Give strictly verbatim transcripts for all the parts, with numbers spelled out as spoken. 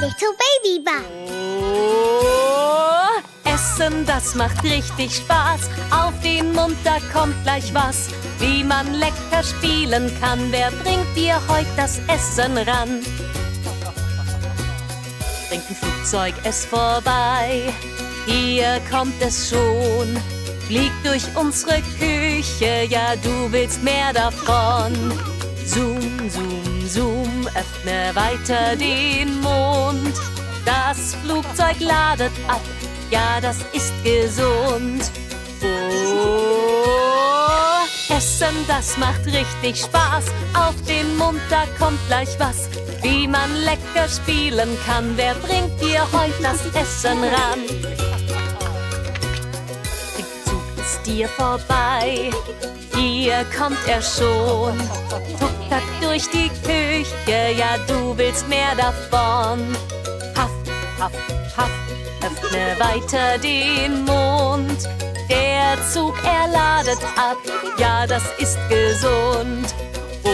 Little Baby Bum. Oh, Essen, das macht richtig Spaß. Auf den Mund, da kommt gleich was. Wie man lecker spielen kann. Wer bringt dir heute das Essen ran? Bringt ein Flugzeug es vorbei. Hier kommt es schon. Fliegt durch unsere Küche. Ja, du willst mehr davon. Zoom, zoom, zoom, öffne weiter den Mund. Das Flugzeug ladet ab, ja, das ist gesund. Oh, Essen, das macht richtig Spaß. Auf den Mund, da kommt gleich was. Wie man lecker spielen kann. Wer bringt dir heute das Essen ran? Der Zug ist dir vorbei. Hier kommt er schon. Tuck-tack durch die Küche, ja, du willst mehr davon. Haff, haff, haff, öffne weiter den Mund. Der Zug, er ladet ab, ja, das ist gesund. Oh,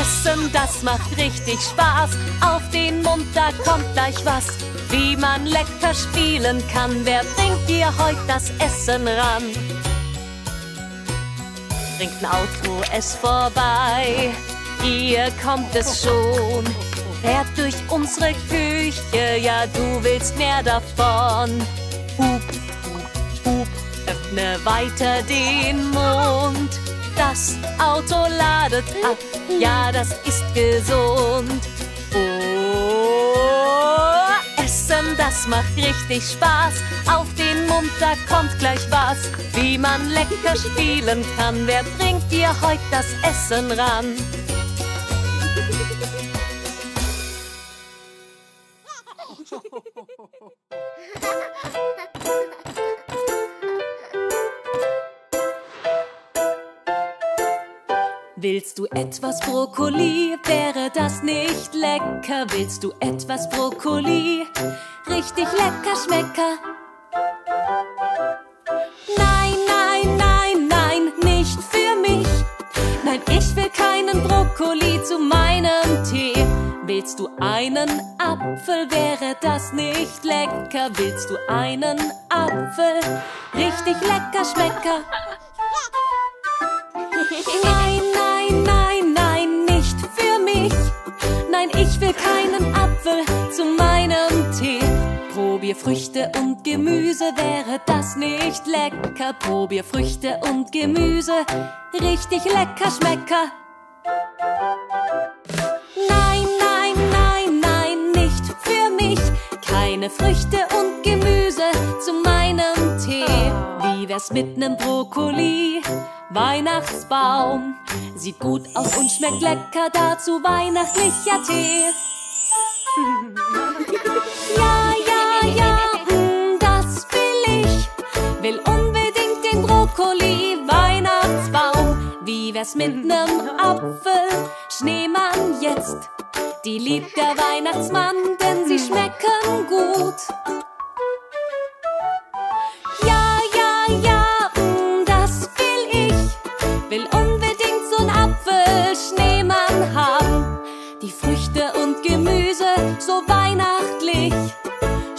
Essen, das macht richtig Spaß. Auf den Mund, da kommt gleich was. Wie man lecker spielen kann. Wer bringt dir heute das Essen ran? Bringt ein Auto es vorbei, hier kommt es schon. Fährt durch unsere Küche, ja, du willst mehr davon. Hup, hup, hup, öffne weiter den Mund. Das Auto ladet ab, ja, das ist gesund. Oh, Essen, das macht richtig Spaß. Auf den Mund, da kommt gleich was. Wie man lecker spielen kann. Wer bringt dir heute das Essen ran? Willst du etwas Brokkoli? Wäre das nicht lecker? Willst du etwas Brokkoli? Richtig lecker schmecker. Nein, nein, nein, nein, nicht für mich. Nein, ich will keinen Brokkoli zu meinem Tee. Willst du einen Apfel? Wäre das nicht lecker? Willst du einen Apfel? Richtig lecker schmecker. Nein, nein, nein, nein, nicht für mich. Nein, ich will keinen Apfel zu meinem Tee. Probier Früchte und Gemüse, wäre das nicht lecker? Probier Früchte und Gemüse, richtig lecker schmecker. Nein, nein, nein, nein, nicht für mich. Keine Früchte und Gemüse zu meinem Tee. Wie wär's mit nem Brokkoli? Weihnachtsbaum. Sieht gut aus und schmeckt lecker, dazu weihnachtlicher Tee. Ja, ja, ja, mh, das will ich. Will unbedingt den Brokkoli-Weihnachtsbaum. Wie wär's mit nem Apfel? Schneemann jetzt. Die liebt der Weihnachtsmann, denn sie schmecken gut. Ja, ja, ja, mh, das will ich. Will unbedingt so'n Apfelschneemann haben. Die Früchte und Gemüse so weihnachtlich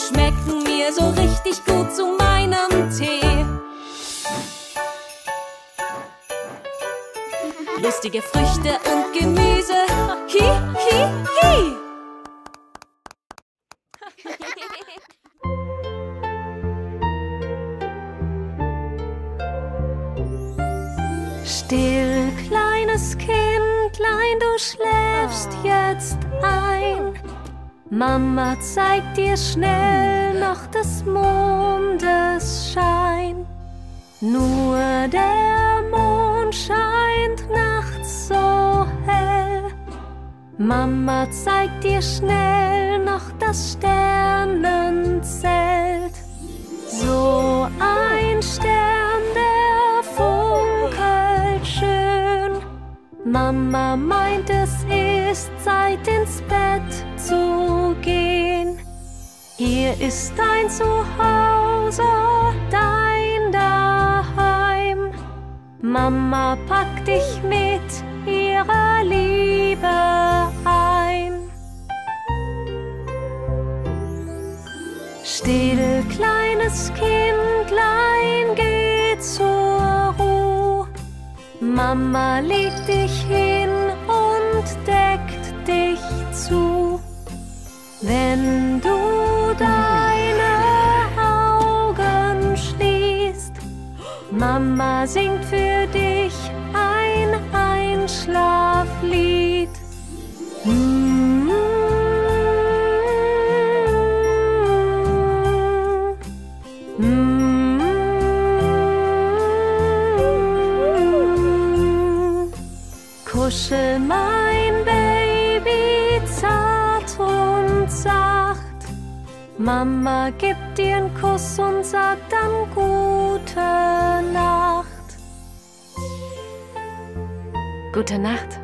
schmecken mir so richtig gut zu meinem Tee. Lustige Früchte und Gemüse, hi, hi, hi. Still, kleines Kindlein, du schläfst jetzt ein. Mama zeigt dir schnell noch des Mondes Schein. Nur der Mond scheint nachts so hell. Mama zeigt dir schnell noch das Sternenzelt. So ein Stern, der funkelt schön. Mama meint, es ist Zeit, ins Bett zu gehen. Hier ist dein Zuhause, dein Daheim. Mama packt dich mit ihrer Liebe ein. Still, kleines Kindlein, geh zur Ruhe. Mama legt dich hin und deckt dich zu. Wenn du deine Augen schließt, Mama singt für dich ein Einschlaflied. Mm-hmm. Mm-hmm. Kuschel mein Baby zart und sacht. Mama gibt dir einen Kuss und sagt dann gute Nacht. Gute Nacht.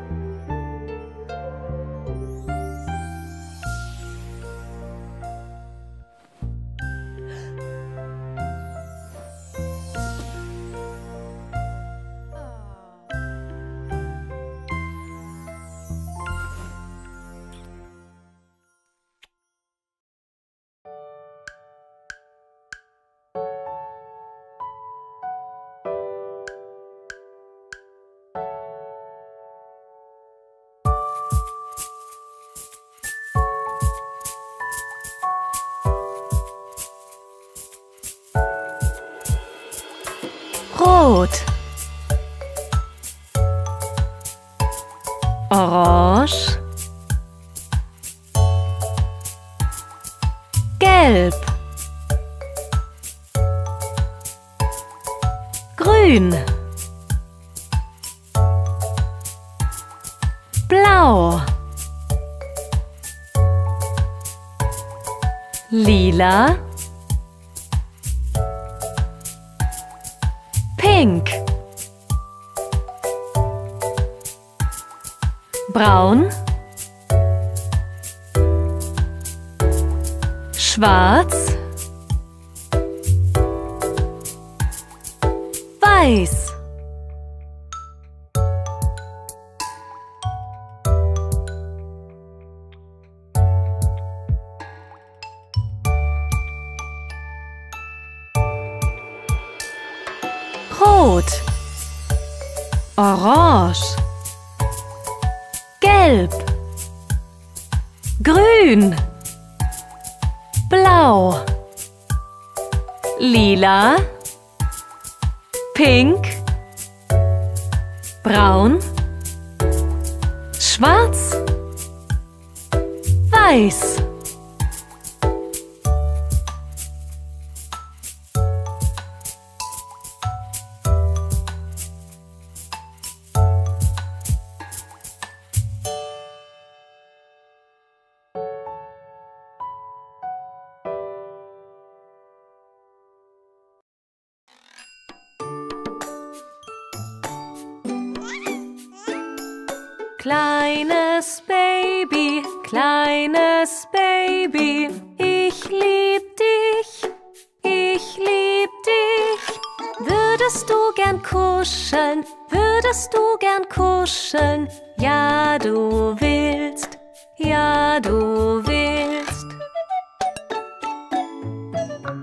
Orange, gelb, grün, blau, lila, pink, braun, schwarz, weiß. Rot, orange, gelb, grün, blau, lila, pink, braun, schwarz, weiß. Kleines Baby, kleines Baby, ich lieb dich, ich lieb dich. Würdest du gern kuscheln, würdest du gern kuscheln? Ja, du willst, ja, du willst.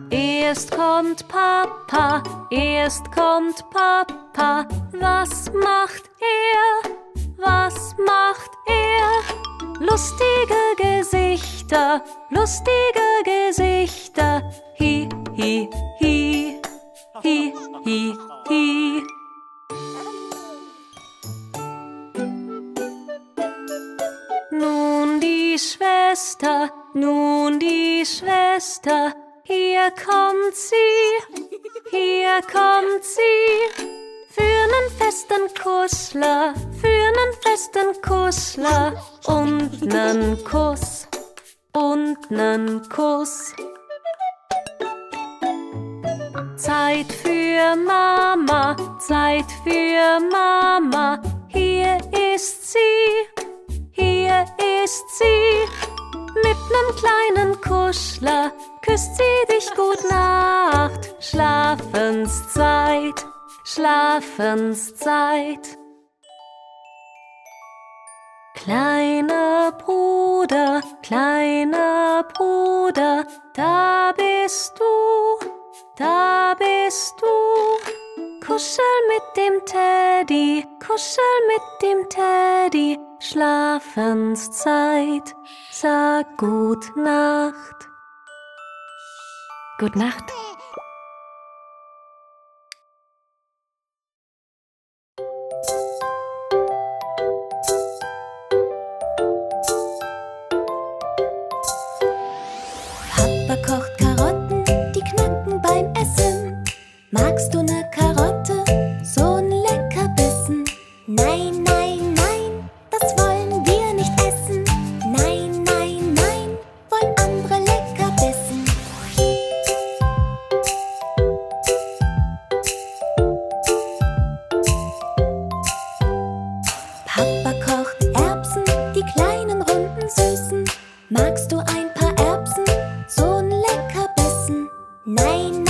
Erst kommt Papa, erst kommt Papa, was macht er? Was macht er? Lustige Gesichter, lustige Gesichter. Hi, hi, hi, hi, hi, hi. Nun die Schwester, nun die Schwester. Hier kommt sie, hier kommt sie. Für einen festen Kussler, für einen festen Kussler und nen Kuss, und nen Kuss. Zeit für Mama, Zeit für Mama, hier ist sie, hier ist sie. Mit nem kleinen Kuschler küsst sie dich gut Nacht, Schlafenszeit. Schlafenszeit. Kleiner Bruder, kleiner Bruder, da bist du, da bist du. Kuschel mit dem Teddy, kuschel mit dem Teddy, Schlafenszeit, sag gut Nacht. Gut Nacht. Magst du ne Karotte? So ein Leckerbissen. Nein, nein, nein, das wollen wir nicht essen. Nein, nein, nein, wollen andere Leckerbissen. Papa kocht Erbsen, die kleinen runden Süßen. Magst du ein paar Erbsen? So ein Leckerbissen. Nein, nein.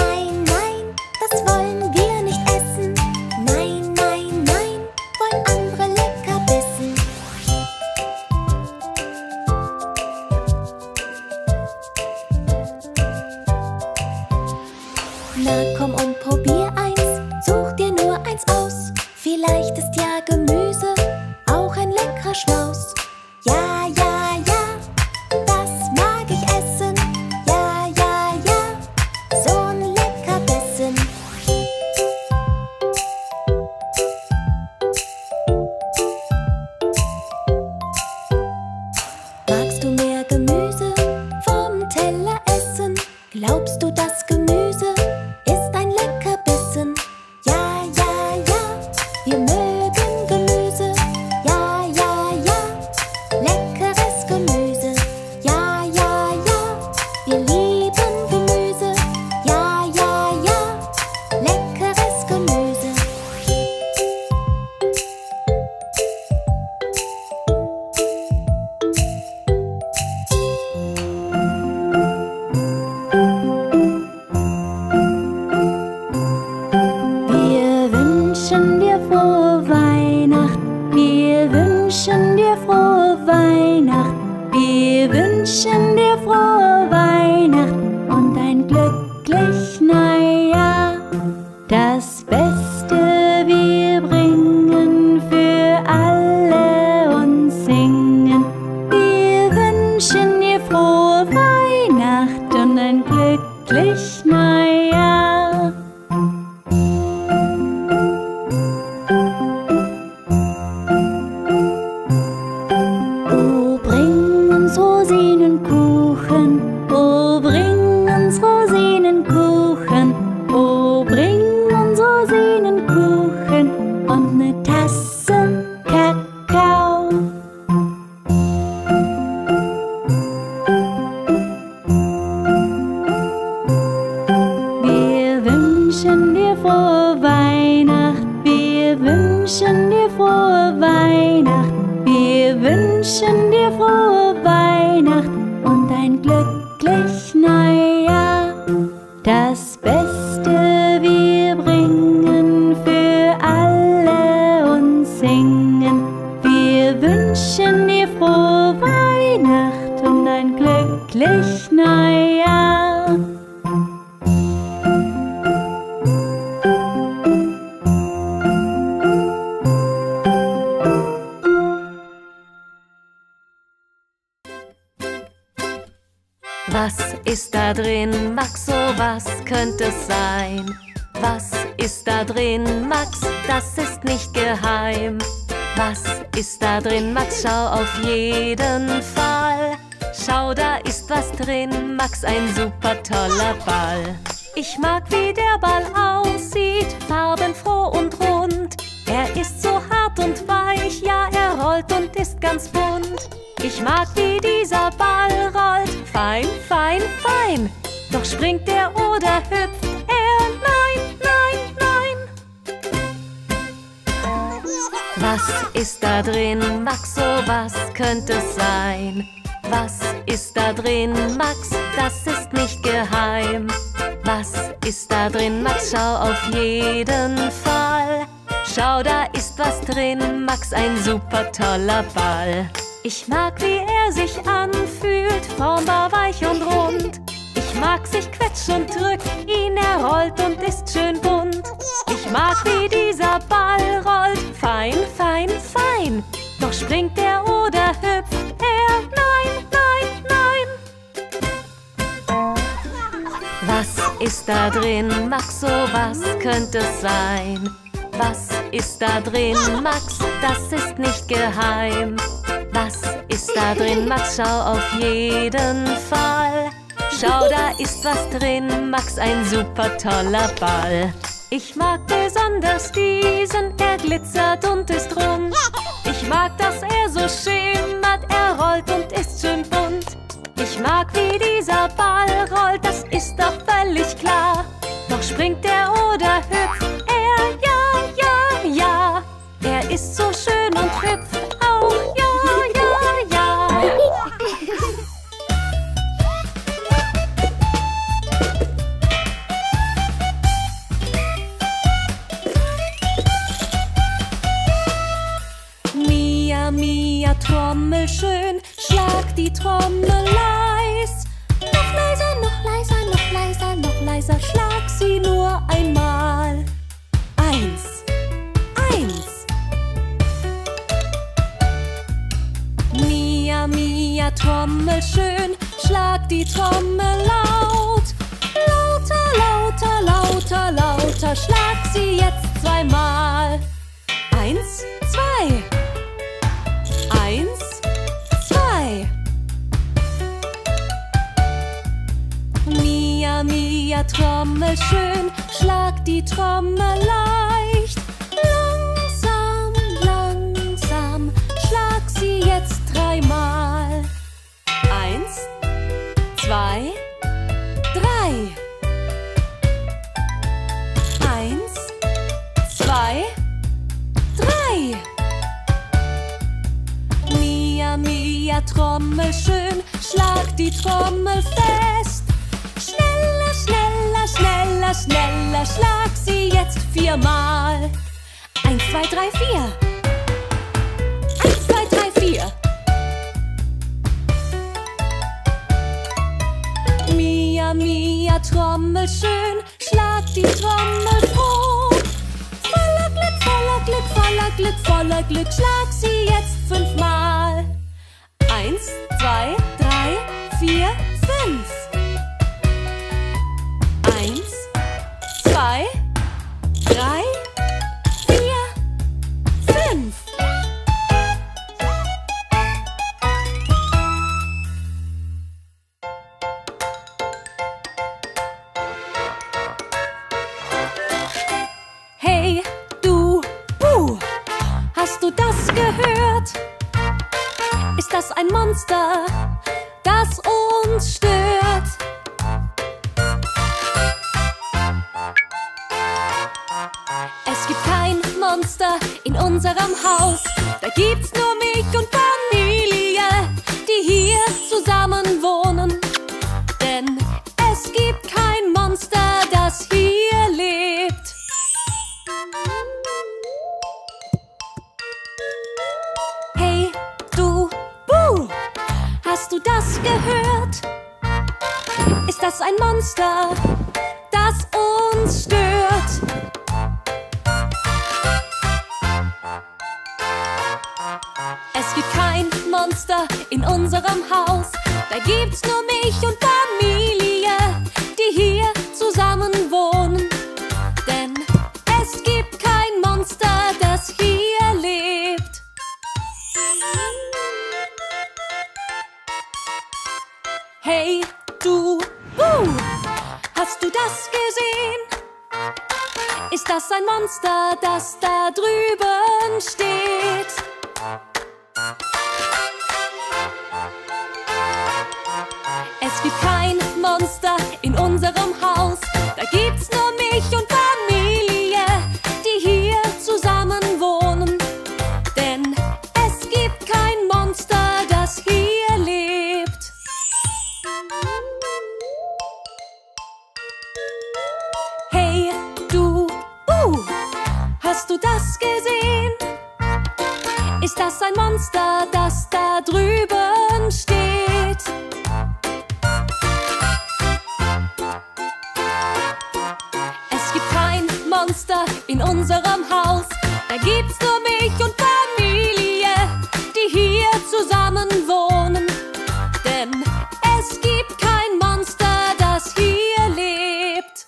Was ist da drin, Max, so was könnte es sein? Was ist da drin, Max? Das ist nicht geheim. Was ist da drin, Max? Schau auf jeden Fall. Schau, da ist was drin, Max, ein super toller Ball. Ich mag, wie er sich anfühlt, formbar, weich und rund. Ich mag sich quetsch und drück ihn, er rollt und ist schön bunt. Ich mag, wie dieser Ball rollt, fein, fein, fein. Doch springt er oder hüpft er, nein, nein, nein. Was ist da drin, Max, so was könnte es sein? Was ist da drin, Max? Das ist nicht geheim. Was ist da drin, Max? Schau auf jeden Fall. Schau, da ist was drin, Max, ein super toller Ball. Ich mag besonders diesen, er glitzert und ist rund. Ich mag, dass er so schimmert, er rollt und ist schön bunt. Ich mag, wie dieser Ball rollt, das ist doch völlig klar. Doch springt er oder hüpft er, ja, ja, ja. Er ist so schön und hüpft auch, ja. Mia, Trommel schön, schlag die Trommel leis. Noch leiser, noch leiser, noch leiser, noch leiser, schlag sie nur einmal. Eins, eins. Mia, Mia, Trommel schön, schlag die Trommel laut. Lauter, lauter, lauter, lauter, schlag sie jetzt zweimal. Eins, zwei. Eins, zwei. Mia, Mia, Trommel schön, schlag die Trommel leicht. Langsam, langsam, schlag sie jetzt dreimal. Eins, zwei, drei. Eins, zwei, drei. Mia, Mia, Trommel schön, schlag die Trommel fest. Schneller, schneller, schneller, schneller, schlag sie jetzt viermal. Eins, zwei, drei, vier. Eins, zwei, drei, vier. Mia, Mia, Trommel schön, schlag die Trommel hoch. Voller Glück, voller Glück, voller Glück, voller Glück, schlag sie jetzt fünfmal. Eins, zwei, drei, vier, fünf. Eins, zwei, drei, vier, fünf. Hey, du, Buh, hast du das gehört? Ist das ein Monster, das uns stört? Es gibt kein Monster in unserem Haus. Da gibt's nur mich und Familie, die hier zusammen wohnen. Denn es gibt kein Monster, das hier lebt. Hey, du, Buh, hast du das gehört? Ist das ein Monster, das uns stört? Es gibt kein Monster in unserem Haus. Da gibt's nur mich und Familie, die hier zusammen wohnen. Denn es gibt kein Monster, das hier lebt. Hey, du, Buh, hast du das gesehen? Ist das ein Monster, das da drüben steht? Es gibt kein Monster in unserem Haus. Da gibt's nur mich und Familie, die hier zusammen wohnen. Denn es gibt kein Monster, das hier lebt. Ist das ein Monster, das da drüben steht? Es gibt kein Monster in unserem Haus. Da gibt's nur mich und Familie, die hier zusammen wohnen. Denn es gibt kein Monster, das hier lebt.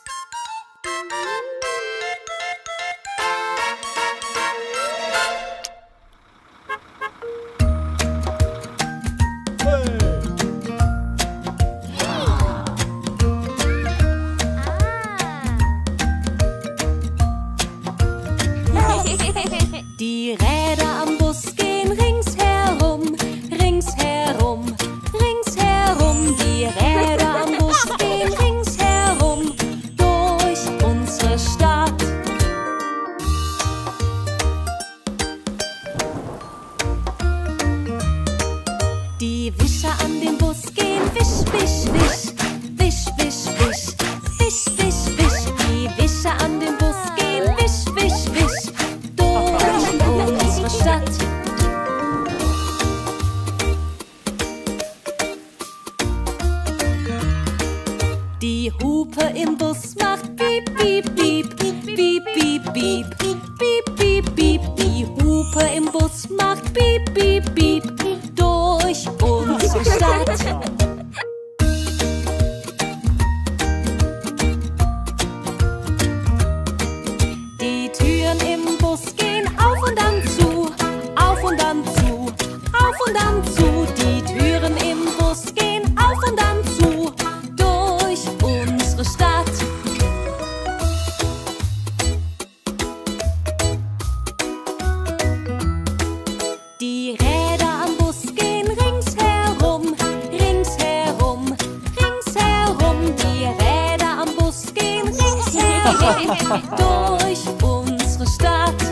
Die Räder am Bus gehen ringsherum, ringsherum, ringsherum. Die Räder am Bus gehen ringsherum durch unsere Stadt. Die Wischer an dem Bus gehen wisch, wisch, wisch, wisch, wisch, wisch, wisch, wisch, wisch. Die Wischer an dem Bus gehen wisch, wisch, wisch durch unsere Stadt. Die Hupe im Bus macht piep, piep, piep, piep, piep, piep, piep, piep, piep, piep. Die Hupe im Bus macht piep, piep, piep durch unsere Stadt. Die Türen im Bus gehen auf und dann zu, auf und dann zu, auf und dann zu. Die Türen im Bus gehen auf und dann zu durch unsere Stadt. Die Räder am Bus gehen ringsherum, ringsherum, ringsherum. Die Räder am Bus gehen ringsherum durch unsere Stadt.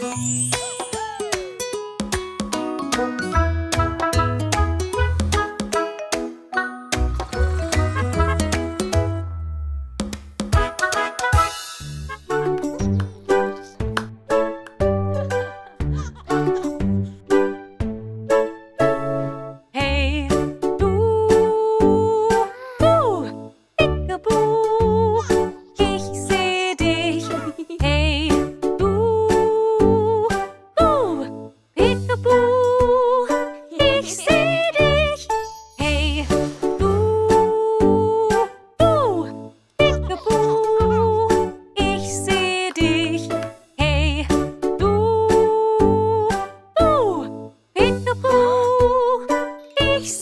Hey, du, du, Peekaboo, ich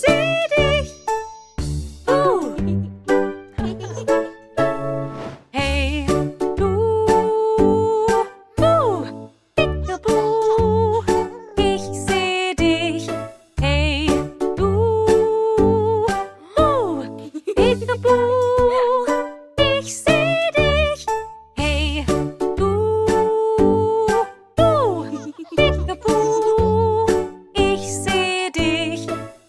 seh dich. Hey, du, du, Peekaboo, ich seh dich. Hey, du, du, Peekaboo, ich seh dich.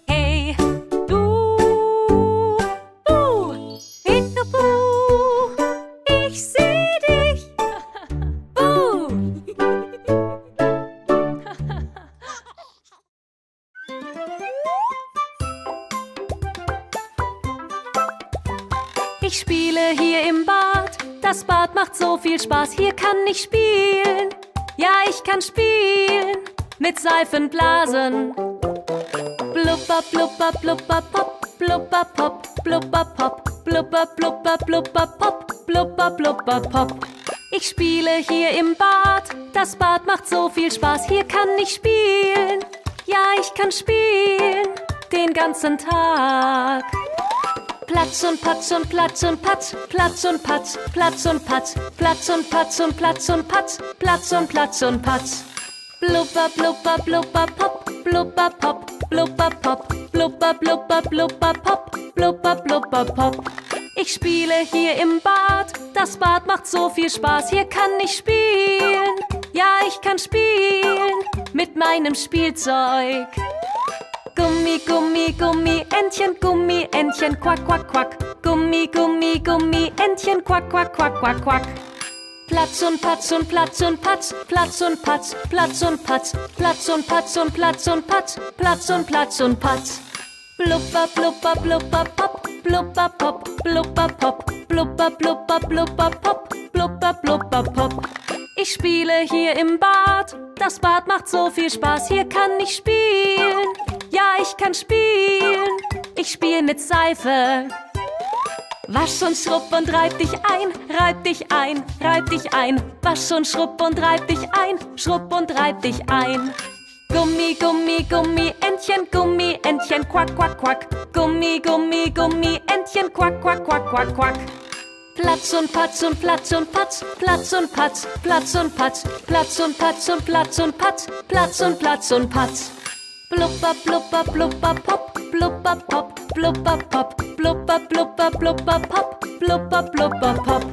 Hey, du, du, Peekaboo, ich seh dich. Uh. Hey, du, du, Peekaboo, ich seh dich. Hey, du, du, Peekaboo, ich seh dich. Hey, du, du, Peekaboo, ich seh dich. Hey, du, du, Peekaboo, ich seh dich. Uh. Ich spiele hier im Bad, das Bad macht so viel Spaß, hier kann ich spielen. Ja, ich kann spielen mit Seifenblasen. Blubber, blubber, blubber, pop, blubber, pop, blubber, pop, blubber, blubber, blubber, pop, blubber, blubber, pop. Ich spiele hier im Bad, das Bad macht so viel Spaß, hier kann ich spielen. Ja, ich kann spielen den ganzen Tag. Platsch und Patsch und Platsch und Patsch, Platsch und Patsch, Platsch und Patsch, Platsch und Patsch und Platsch und Patsch, Platsch und Platsch und Patsch. Blubber, blubber, blubber, pop, blubber, pop, blubber, pop, blubber, blubber, blubber, pop, blubber, blubber, pop. Ich spiele hier im Bad, das Bad macht so viel Spaß, hier kann ich spielen. Ja, ich kann spielen mit meinem Spielzeug. Gummi, Gummi, Gummi, Entchen, Gummi, Entchen, Quack, Quack, Quack. Gummi, Gummi, Gummi, Entchen, Quack, Quack, Quack, Quack, Quack. Platz und Patz und Platz und Patz, Platz und Patz, Platz und Patz, Platz und Patz und Platz und Patz, Platz und Platz und Patz. Blubber, blubber, blubber, pop, blubber, pop, blubber, pop, blubber, blubber, blubber, pop, blubber, blubber, pop. Ich spiele hier im Bad, das Bad macht so viel Spaß, hier kann ich spielen. Ja, ich kann spielen, ich spiele mit Seife. Wasch und schrubb und reib dich ein, reib dich ein, reib dich ein. Wasch und schrubb und reib dich ein, schrubb und reib dich ein. Gummi, Gummi, Gummi, Entchen, Gummi, Entchen, Quack, Quack, Quack. Gummi, Gummi, Gummi, Entchen, Quack, Quack, Quack, Quack, Quack. Platz und Patz und Platz und Patz, Platz und Patz, Platz und Patz, Platz und Patz und Platz und Patz, Platz und Platz und Patz. Blubber, blubber, blubber, pop, blubber, pop, blubber, pop, blubber, blubber, blubber, pop, blubber, blubber, pop.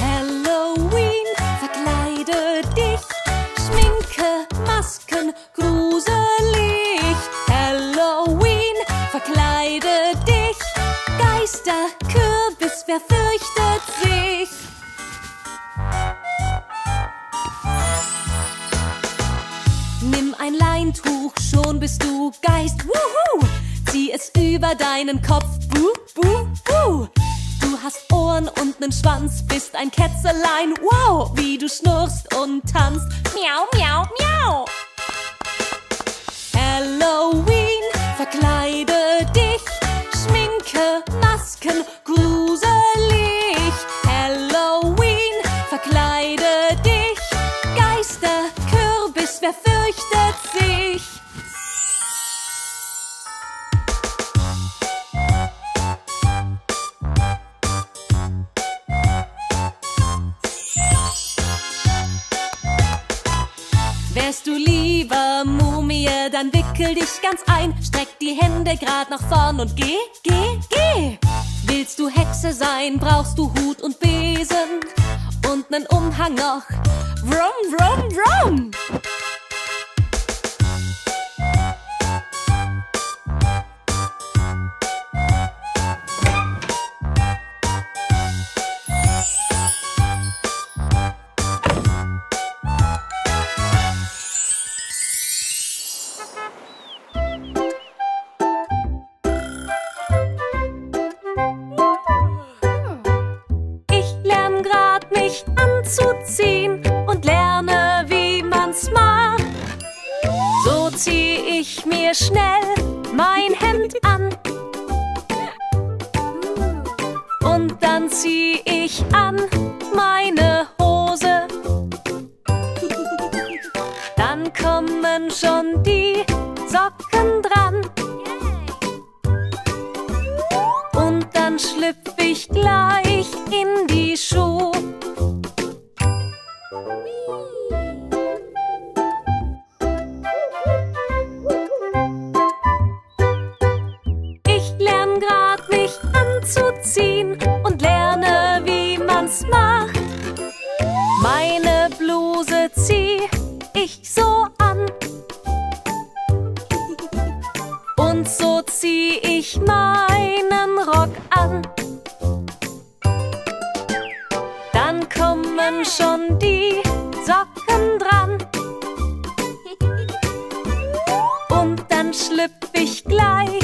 Halloween, verkleide dich, Schminke, Masken, gruselig. Halloween, verkleide dich, Geister, Kürbis, wer fürchtet sich? Nimm ein Leintuch, schon bist du Geist, wuhu! Zieh es über deinen Kopf, buh, buh, buh! Du hast Ohren und nen Schwanz, bist ein Kätzelein, wow! Wie du schnurrst und tanzt, miau, miau, miau! Halloween, verkleide dich, Schminke, Masken, gruselig. Halloween, verkleide dich. Geister, Kürbis, wer fürchtet sich? Wärst du lieber Mumie, dann wickel dich ganz ein, streck die Hände grad nach vorn und geh, geh, geh. Willst du Hexe sein, brauchst du Hut und Besen und nen Umhang noch. Vroom, vroom, vroom. Schnell mein Hemd an und dann zieh ich an meine Hose. Dann kommen schon die Socken dran und dann schlüpf ich gleich in die Schuhe. Und lerne, wie man's macht. Meine Bluse zieh ich so an und so zieh ich meinen Rock an. Dann kommen schon die Socken dran und dann schlüpf ich gleich